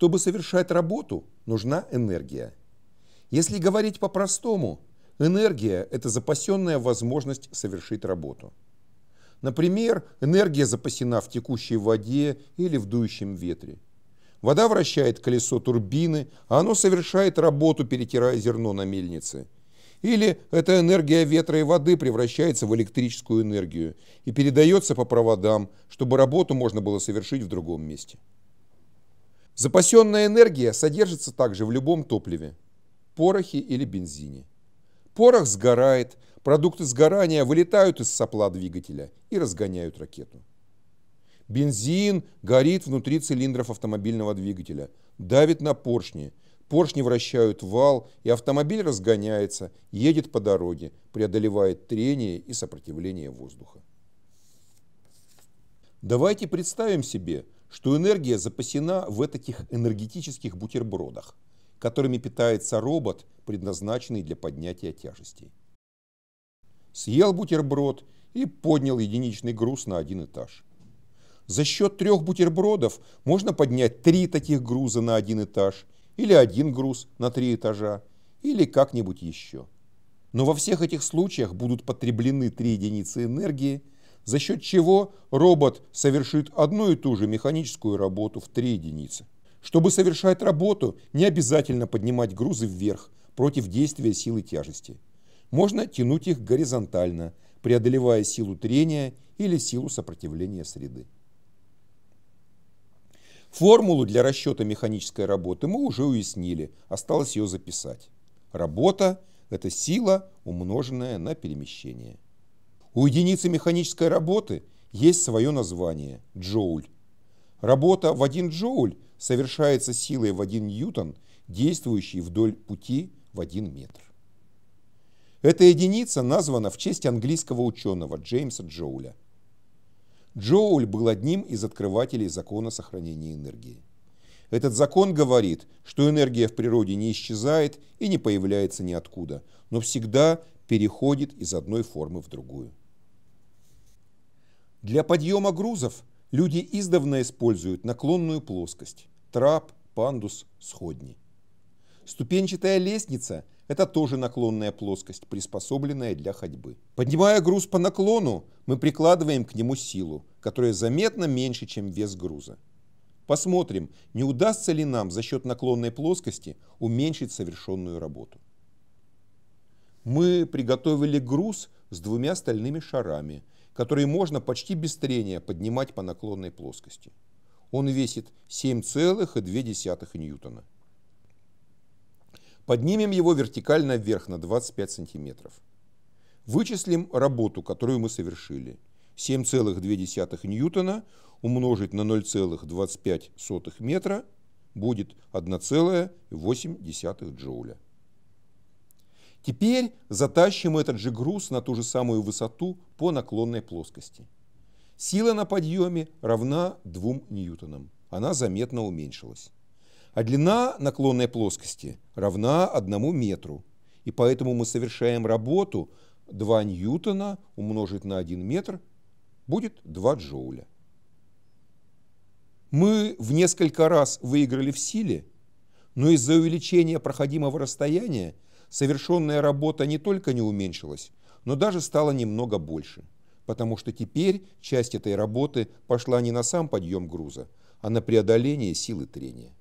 Чтобы совершать работу, нужна энергия. Если говорить по-простому, энергия – это запасенная возможность совершить работу. Например, энергия запасена в текущей воде или в дующем ветре. Вода вращает колесо турбины, а оно совершает работу, перетирая зерно на мельнице. Или эта энергия ветра и воды превращается в электрическую энергию и передается по проводам, чтобы работу можно было совершить в другом месте. Запасенная энергия содержится также в любом топливе – порохе или бензине. Порох сгорает, продукты сгорания вылетают из сопла двигателя и разгоняют ракету. Бензин горит внутри цилиндров автомобильного двигателя, давит на поршни. Поршни вращают вал, и автомобиль разгоняется, едет по дороге, преодолевает трение и сопротивление воздуха. Давайте представим себе, что энергия запасена в этих энергетических бутербродах, которыми питается робот, предназначенный для поднятия тяжестей. Съел бутерброд и поднял единичный груз на один этаж. За счет 3 бутербродов можно поднять 3 таких груза на один этаж, или 1 груз на 3 этажа, или как-нибудь еще. Но во всех этих случаях будут потреблены 3 единицы энергии, за счет чего робот совершит одну и ту же механическую работу в 3 единицы. Чтобы совершать работу, не обязательно поднимать грузы вверх против действия силы тяжести. Можно тянуть их горизонтально, преодолевая силу трения или силу сопротивления среды. Формулу для расчета механической работы мы уже уяснили, осталось ее записать. Работа – это сила, умноженная на перемещение. У единицы механической работы есть свое название – джоуль. Работа в 1 джоуль совершается силой в 1 ньютон, действующей вдоль пути в 1 метр. Эта единица названа в честь английского ученого Джеймса Джоуля. Джоуль был одним из открывателей закона сохранения энергии. Этот закон говорит, что энергия в природе не исчезает и не появляется ниоткуда, но всегда переходит из одной формы в другую. Для подъема грузов люди издавна используют наклонную плоскость – трап, пандус, сходни. Ступенчатая лестница – это тоже наклонная плоскость, приспособленная для ходьбы. Поднимая груз по наклону, мы прикладываем к нему силу, которая заметно меньше, чем вес груза. Посмотрим, не удастся ли нам за счет наклонной плоскости уменьшить совершенную работу. Мы приготовили груз с 2 стальными шарами, которые можно почти без трения поднимать по наклонной плоскости. Он весит 7,2 ньютона. Поднимем его вертикально вверх на 25 сантиметров. Вычислим работу, которую мы совершили. 7,2 ньютона умножить на 0,25 метра будет 1,8 джоуля. Теперь затащим этот же груз на ту же самую высоту по наклонной плоскости. Сила на подъеме равна 2 ньютонам. Она заметно уменьшилась. А длина наклонной плоскости равна 1 метру. И поэтому мы совершаем работу 2 ньютона умножить на 1 метр будет 2 джоуля. Мы в несколько раз выиграли в силе, но из-за увеличения проходимого расстояния совершенная работа не только не уменьшилась, но даже стала немного больше. Потому что теперь часть этой работы пошла не на сам подъем груза, а на преодоление силы трения.